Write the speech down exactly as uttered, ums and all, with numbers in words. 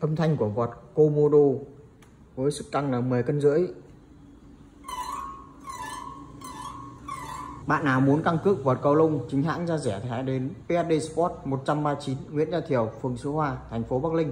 Âm thanh của vọt Komodo với sức căng là mười cân rưỡi. Bạn nào muốn căng cước vọt cao lông chính hãng ra rẻ thì hãy đến pê ét đê Sport một trăm ba mươi chín Nguyễn Gia Thiều, phường Suối Hoa, thành phố Bắc Linh.